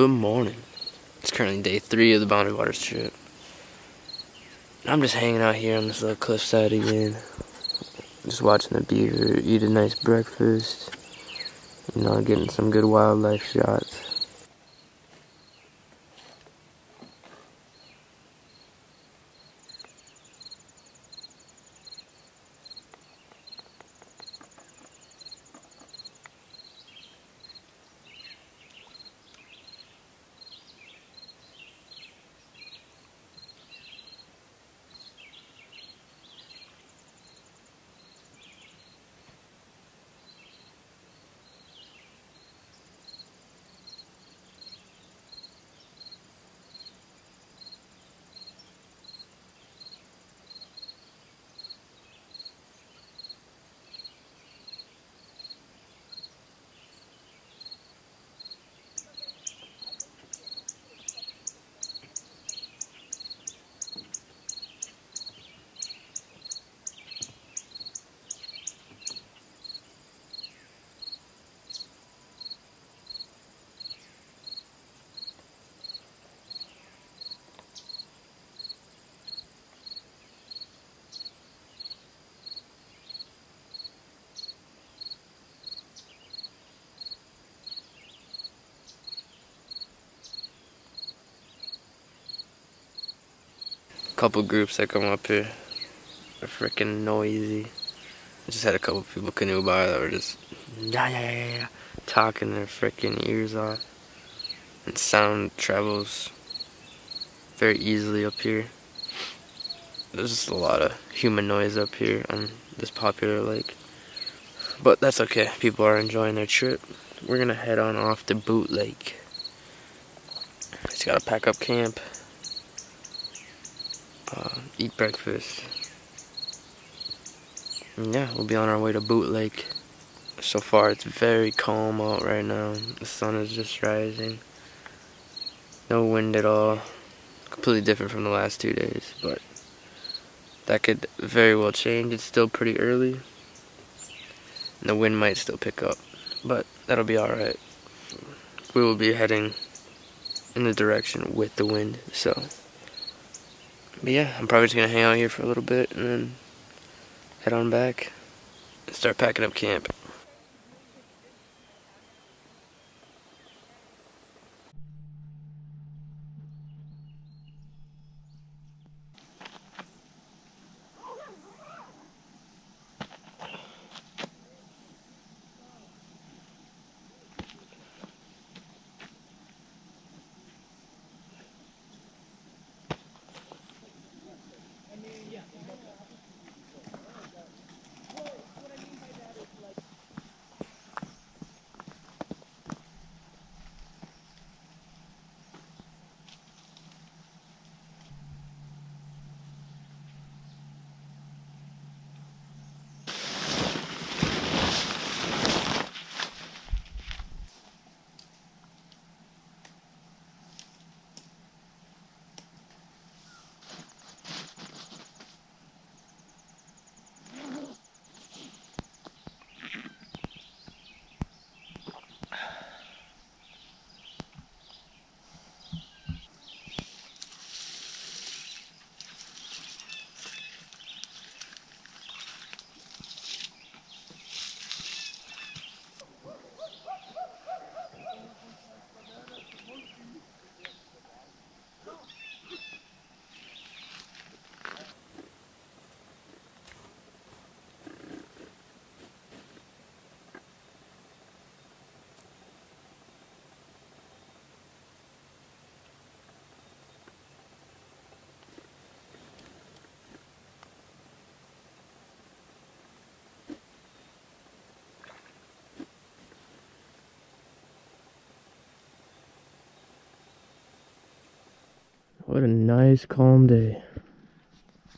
Good morning. It's currently day 3 of the Boundary Waters trip. I'm just hanging out here on this little cliffside again. Just watching the beaver, eat a nice breakfast. You know, getting some good wildlife shots. Couple groups that come up here are freaking noisy. I just had a couple people canoe by that were just talking their freaking ears off. And sound travels very easily up here. There's just a lot of human noise up here on this popular lake. But that's okay. People are enjoying their trip. We're gonna head on off to Boot Lake. Just gotta pack up camp. Eat breakfast. And yeah, we'll be on our way to Boot Lake. So far, it's very calm out right now. The sun is just rising. No wind at all. Completely different from the last 2 days, but that could very well change. It's still pretty early, and the wind might still pick up, but that'll be alright. We will be heading in the direction with the wind, so. But yeah, I'm probably just going to hang out here for a little bit and then head on back and start packing up camp. What a nice calm day.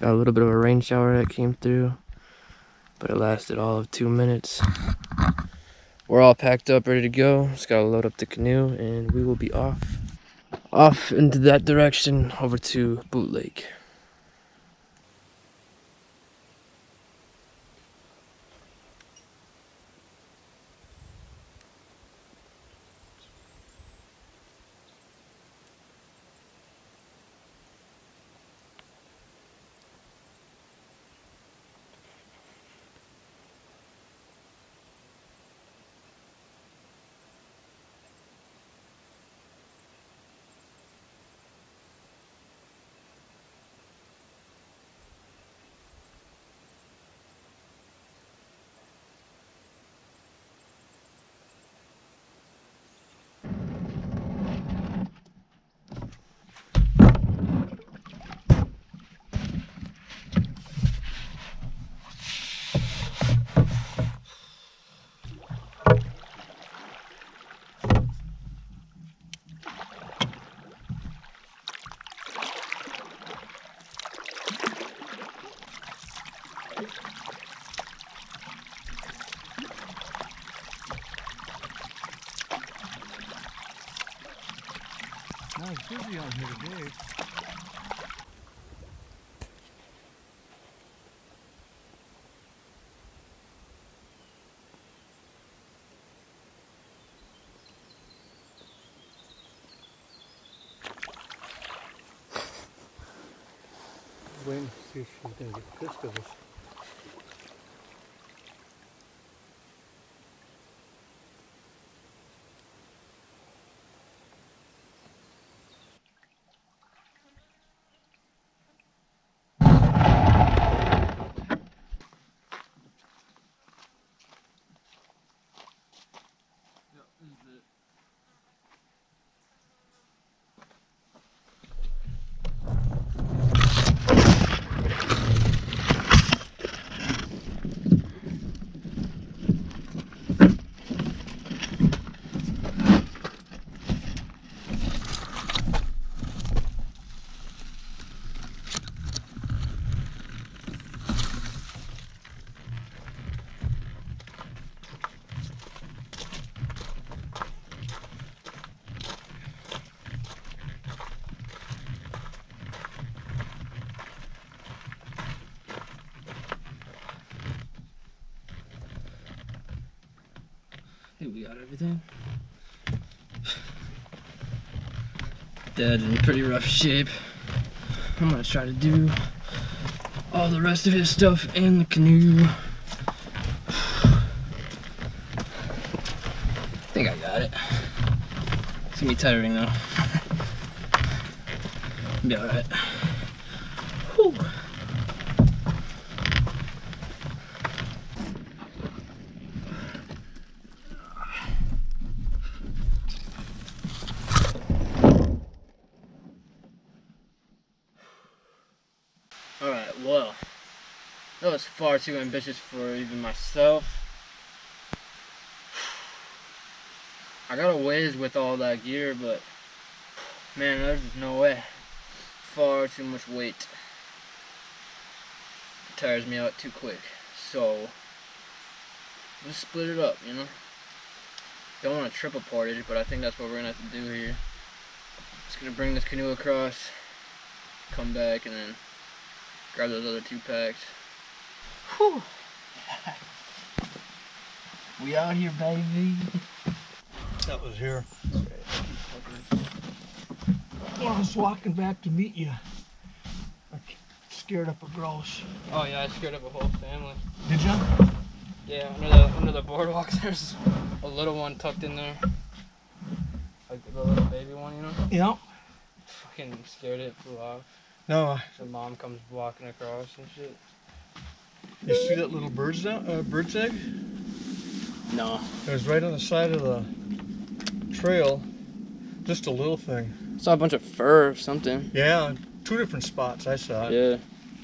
Got a little bit of a rain shower that came through, but it lasted all of 2 minutes. We're all packed up, ready to go. Just gotta load up the canoe and we will be off into that direction over to Boot Lake. It's busy out here today. Waiting to see if she's going to get pissed at us. We got everything. Dead in pretty rough shape. I'm gonna try to do all the rest of his stuff in the canoe. I think I got it. It's gonna be tiring though. It'll be alright. Far too ambitious for even myself. I got a ways with all that gear, but man, there's just no way. Far too much weight. It tires me out too quick. So just split it up, you know. Don't want to trip a portage, but I think that's what we're gonna have to do here. Just gonna bring this canoe across, come back, and then grab those other two packs. Whew. We out here, baby. That was here. Well, I was walking back to meet you. I scared up a grouse. Oh yeah, I scared up a whole family. Did you? Yeah, under the boardwalk there's a little one tucked in there. Like the little baby one, you know? Yep. Fucking scared it, flew off. No. So mom comes walking across and shit. You see that little bird's egg? No. It was right on the side of the trail. Just a little thing. I saw a bunch of fur or something. Yeah, two different spots I saw it. Yeah.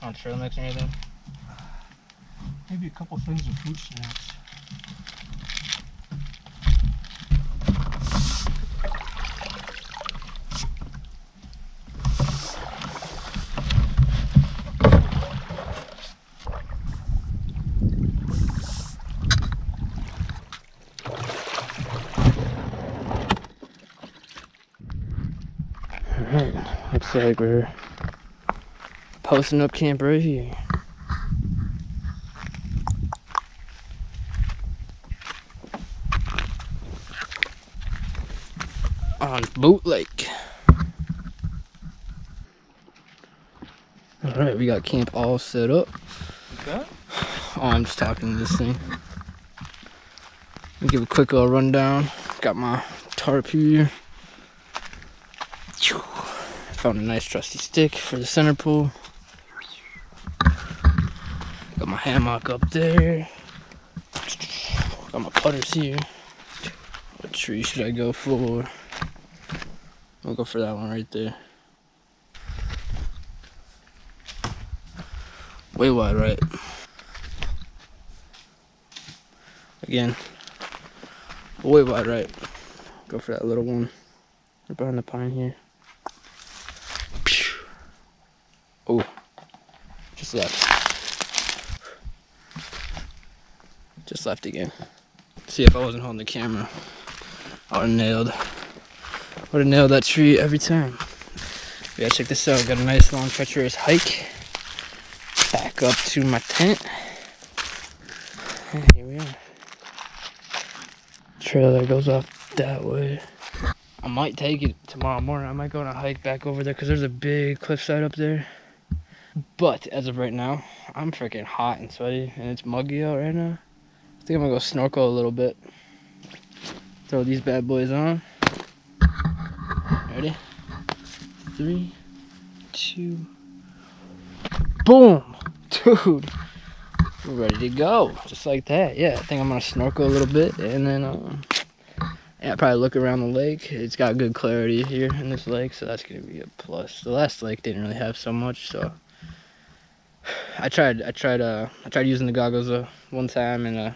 On trail mix or anything? Maybe a couple things of fruit snacks. Looks like we're posting up camp right here. On Boot Lake. Alright, we got camp all set up. Okay. Oh, I'm just talking to this thing. Let me give a quick little rundown. Got my tarp here. Found a nice trusty stick for the center pole. Got my hammock up there. Got my putters here. What tree should I go for? I'll go for that one right there. Way wide right. Again. Way wide right. Go for that little one. Right behind the pine here. Oh, just left. Just left again. See, if I wasn't holding the camera, I would have nailed Would have nailed that tree every time. Yeah, check this out. Got a nice long treacherous hike back up to my tent. And here we are. Trail that goes off that way. I might take it tomorrow morning. I might go on a hike back over there because there's a big cliffside up there. But as of right now, I'm freaking hot and sweaty and it's muggy out right now. I think I'm gonna go snorkel a little bit. Throw these bad boys on. Ready? 3, 2, boom! Dude, we're ready to go. Just like that. Yeah, I think I'm gonna snorkel a little bit and then yeah, probably look around the lake. It's got good clarity here in this lake, so that's gonna be a plus. The last lake didn't really have so much, so I tried using the goggles one time, and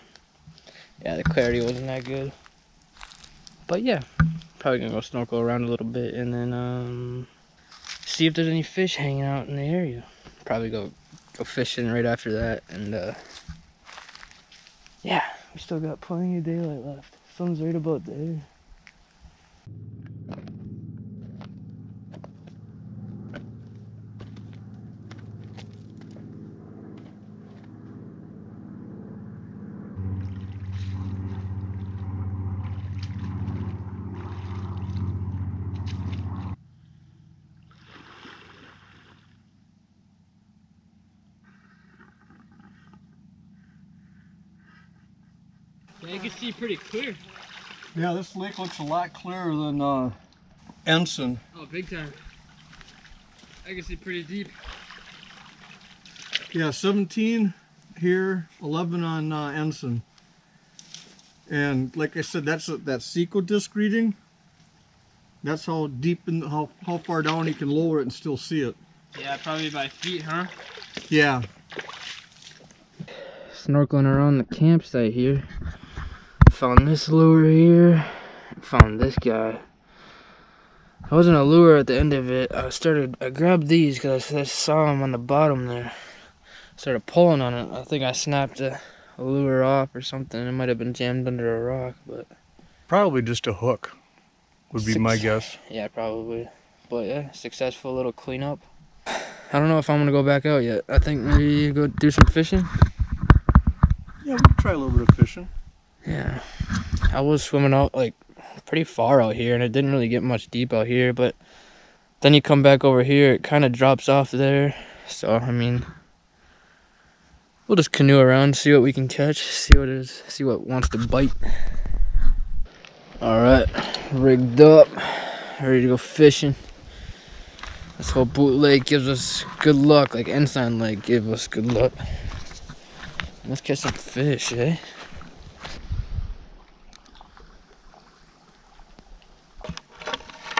yeah, the clarity wasn't that good. But yeah, probably gonna go snorkel around a little bit and then see if there's any fish hanging out in the area. Probably go fishing right after that, and yeah, we still got plenty of daylight left. Sun's right about there. Yeah, you can see pretty clear. Yeah, this lake looks a lot clearer than Ensign. Oh, big time. I can see pretty deep. Yeah, 17 here, 11 on Ensign. And like I said, that's that seco disc reading. That's how deep and how far down you can lower it and still see it. Yeah, probably by feet, huh? Yeah. Snorkeling around the campsite here. Found this lure here, found this guy. I wasn't a lure at the end of it. I grabbed these because I saw them on the bottom there. Started pulling on it. I think I snapped a lure off or something. It might have been jammed under a rock, but probably just a hook would be my guess. Yeah, probably. But yeah, successful little cleanup. I don't know if I'm gonna go back out yet. I think maybe go do some fishing. Yeah, we can try a little bit of fishing. Yeah, I was swimming out like pretty far out here and it didn't really get much deep out here, but then you come back over here, it kind of drops off there. So, I mean, we'll just canoe around, see what we can catch, see what wants to bite. All right, rigged up, ready to go fishing. This whole Boot Lake gives us good luck, like Ensign Lake gave us good luck. Let's catch some fish, eh?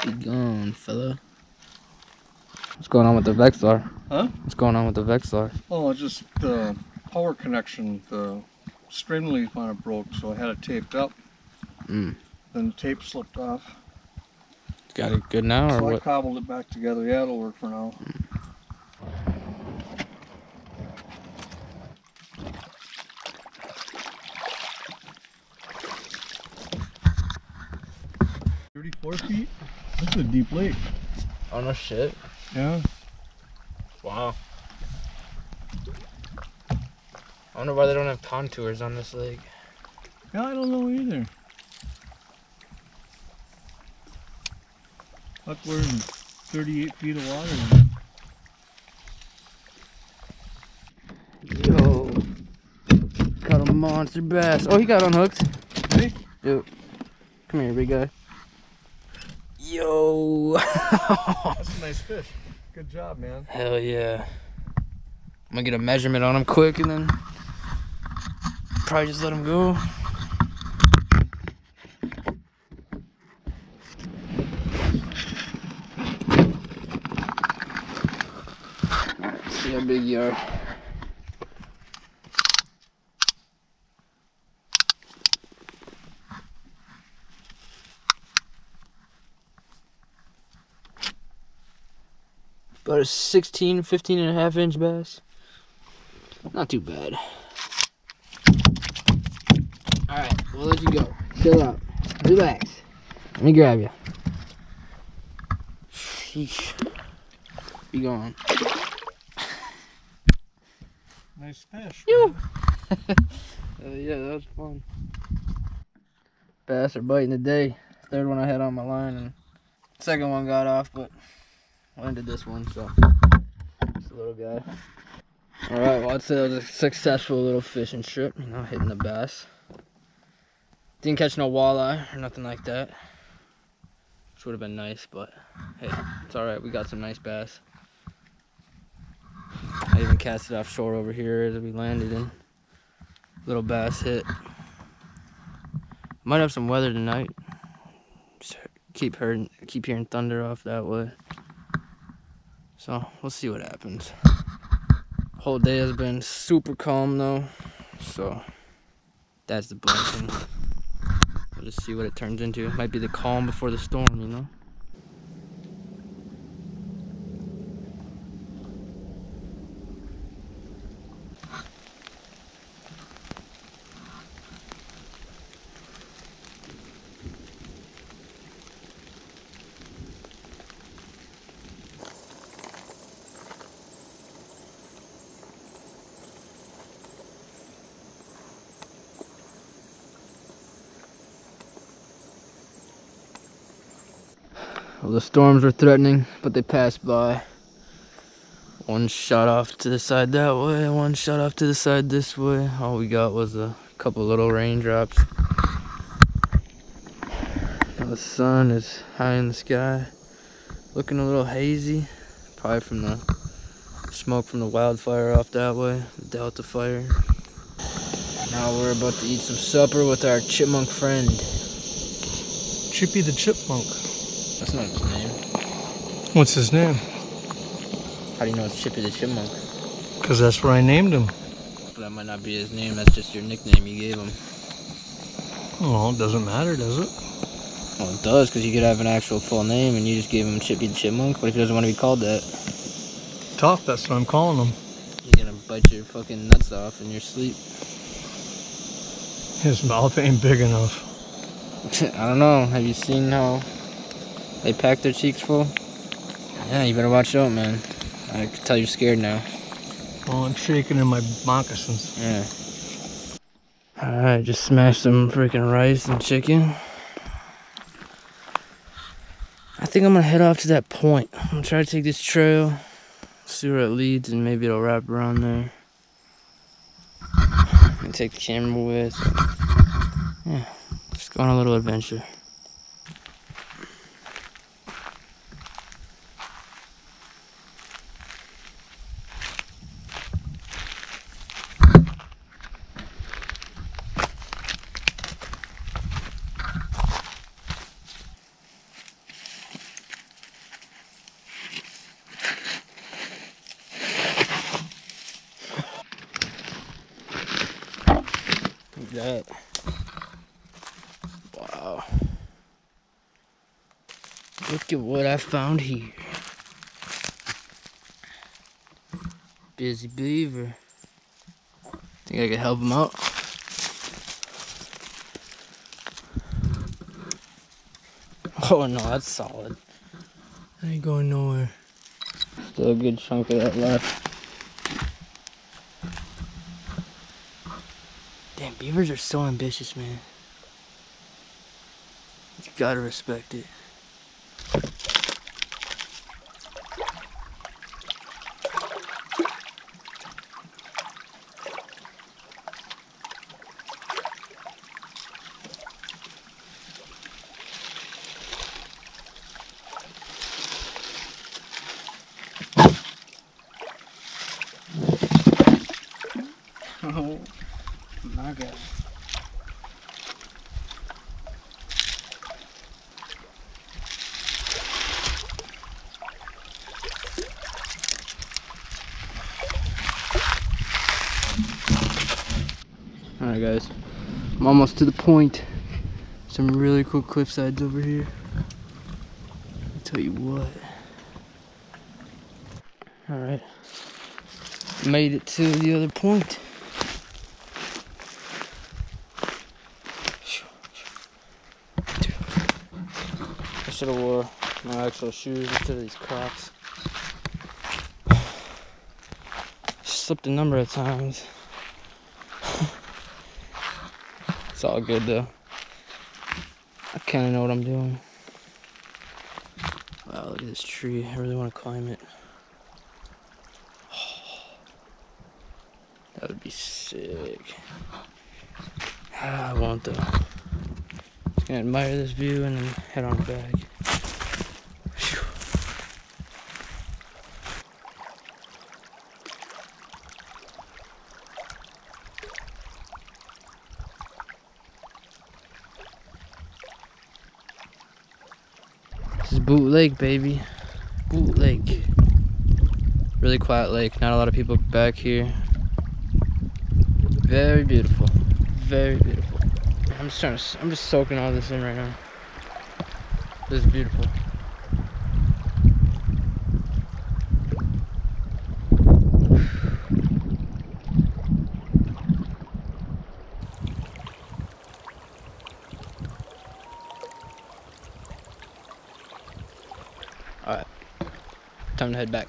Be gone, fella. What's going on with the Vexar? Huh? What's going on with the Vexar? Oh, just the power connection, the string leaf on it broke, so I had it taped up. Mm. Then the tape slipped off. Got it good now, or what? So I cobbled it back together. Yeah, it'll work for now. Mm. Feet. This is a deep lake. Oh, no shit. Yeah. Wow. I wonder why they don't have contours on this lake. Yeah, I don't know either. Look, we're in 38 feet of water. Yo. Got a monster bass. Oh, he got unhooked. Hey. Yo. Come here, big guy. Yo! That's a nice fish. Good job, man. Hell yeah. I'm gonna get a measurement on him quick and then probably just let him go. Alright, see how big you are. About a 16, 15 and a half inch bass. Not too bad. Alright, we'll let you go. Chill out. Relax. Let me grab you. Sheesh. Be gone. Nice fish. Yeah, that was fun. Bass are biting today. Third one I had on my line, and second one got off, but landed this one, so just a little guy. Alright, well, I'd say that was a successful little fishing trip, you know, hitting the bass. Didn't catch no walleye or nothing like that, which would have been nice, but hey, it's alright, we got some nice bass. I even cast it offshore over here as we landed, and little bass hit. Might have some weather tonight. Just keep hearing thunder off that way. So we'll see what happens. Whole day has been super calm though, so that's the blessing. We'll just see what it turns into. It might be the calm before the storm, you know. Well, the storms were threatening, but they passed by. One shot off to the side that way, one shot off to the side this way. All we got was a couple little raindrops. Now the sun is high in the sky, looking a little hazy, probably from the smoke from the wildfire off that way, the Delta fire. Now we're about to eat some supper with our chipmunk friend. Chippy the chipmunk. That's not his name. What's his name? How do you know it's Chippy the Chipmunk? Because that's where I named him. But that might not be his name, that's just your nickname you gave him. Oh, it doesn't matter, does it? Well, it does, because you could have an actual full name and you just gave him Chippy the Chipmunk. What if he doesn't want to be called that? Tough, that's what I'm calling him. He's going to bite your fucking nuts off in your sleep. His mouth ain't big enough. I don't know, have you seen how they pack their cheeks full? Yeah, you better watch out, man. I can tell you're scared now. Well, I'm shaking in my moccasins. Yeah. Alright, just smashed some freaking rice and chicken. I think I'm gonna head off to that point. I'm gonna try to take this trail, see where it leads, and maybe it'll wrap around there. I'm gonna take the camera with. Yeah, just go on a little adventure. That. Wow. Look at what I found here. Busy beaver. Think I could help him out? Oh no, that's solid. I ain't going nowhere. Still a good chunk of that left. Beavers are so ambitious, man. You gotta respect it. Oh. My God. Alright guys, I'm almost to the point. Some really cool cliff sides over here. I'll tell you what. Alright. Made it to the other point. Should have wore my actual shoes instead of these Crocs. Slipped a number of times. It's all good though. I kind of know what I'm doing. Wow, look at this tree. I really want to climb it. That would be sick. I won't though. Just gonna admire this view and then head on back. Whew. This is Boot Lake, baby. Boot Lake. Really quiet lake. Not a lot of people back here. Very beautiful. Very beautiful. I'm just soaking all this in right now. This is beautiful. Alright. Time to head back.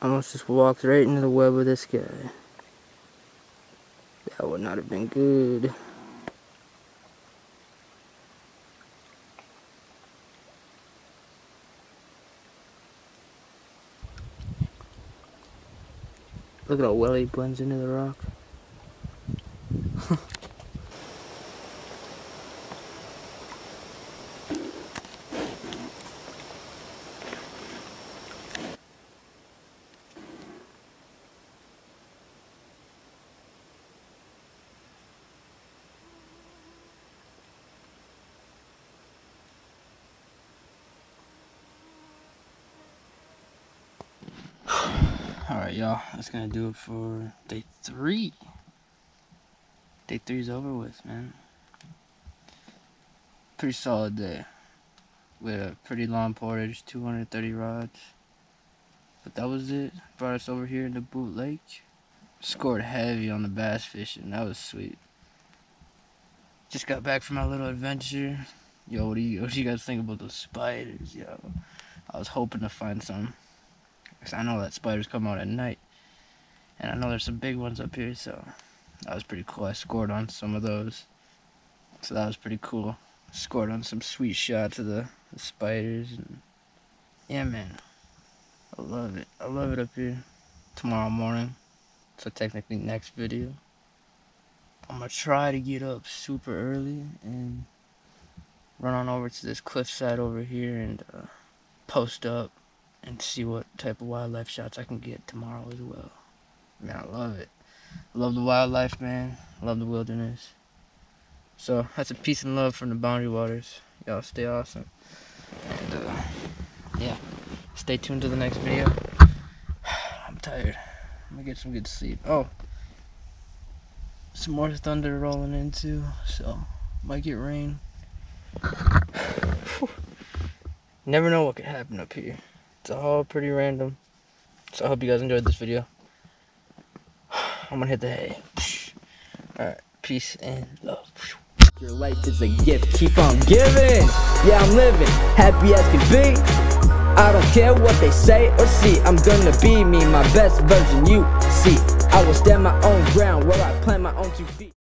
Almost just walked right into the web of this guy. That would not have been good. Look at how well he blends into the rock. Alright y'all, that's gonna do it for day 3. Day 3's over with, man. Pretty solid day. We had a pretty long portage, 230 rods. But that was it. Brought us over here to Boot Lake. Scored heavy on the bass fishing, that was sweet. Just got back from my little adventure. Yo, what do you guys think about those spiders, yo? I was hoping to find some. Because I know that spiders come out at night. And I know there's some big ones up here, so that was pretty cool. I scored on some of those. So that was pretty cool. Scored on some sweet shots of the spiders. And yeah, man. I love it. I love it up here. Tomorrow morning. So technically next video. I'm going to try to get up super early and run on over to this cliffside over here and post up. And see what type of wildlife shots I can get tomorrow as well. Man, I love it. I love the wildlife, man. I love the wilderness. So, that's a peace and love from the Boundary Waters. Y'all stay awesome. And, yeah. Stay tuned to the next video. I'm tired. I'm gonna get some good sleep. Oh. Some more thunder rolling in too. So, might get rain. Never know what could happen up here. It's all pretty random. So I hope you guys enjoyed this video. I'm gonna hit the hay. Alright, peace and love. Your life is a gift, keep on giving. Yeah, I'm living, happy as can be. I don't care what they say or see. I'm gonna be me, my best version you see. I will stand my own ground where I plant my own 2 feet.